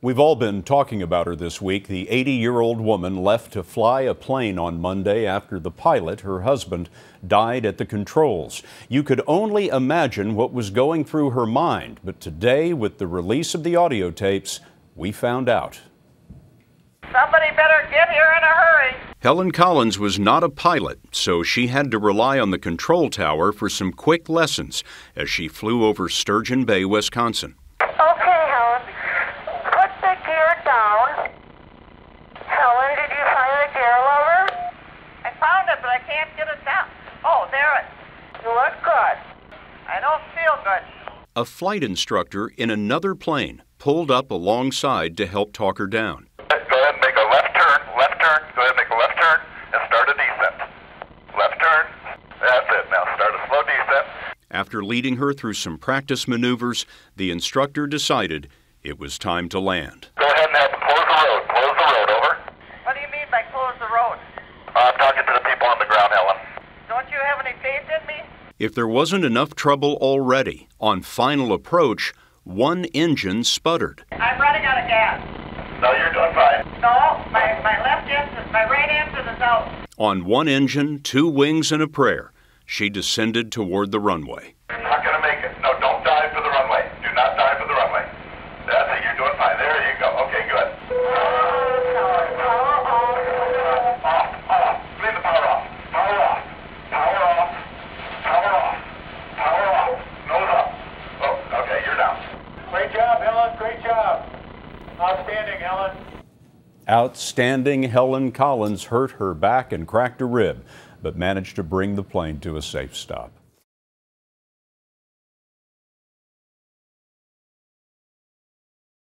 We've all been talking about her this week. The 80-year-old woman left to fly a plane on Monday after the pilot, her husband, died at the controls. You could only imagine what was going through her mind, but today, with the release of the audio tapes, we found out. Somebody better get here in a hurry. Helen Collins was not a pilot, so she had to rely on the control tower for some quick lessons as she flew over Sturgeon Bay, Wisconsin. A flight instructor in another plane pulled up alongside to help talk her down. Go ahead and make a left turn, go ahead and make a left turn and start a descent. Left turn, that's it, now start a slow descent. After leading her through some practice maneuvers, the instructor decided it was time to land. Go ahead and have them close the road, over. What do you mean by close the road? I'm talking to the people on the ground, Helen. Don't you have any faith in me? If there wasn't enough trouble already, on final approach, one engine sputtered. I'm running out of gas. No, you're doing fine. No, my left engine, my right engine is out. On one engine, two wings and a prayer, she descended toward the runway. You're not going to make it. No, don't dive for the runway. Do not dive for the runway. That's it, you're doing fine. There you go. Okay, good. Off. Leave the power off. Power off. Power off. Great job, Helen. Great job. Outstanding, Helen. Outstanding. Helen Collins hurt her back and cracked a rib, but managed to bring the plane to a safe stop.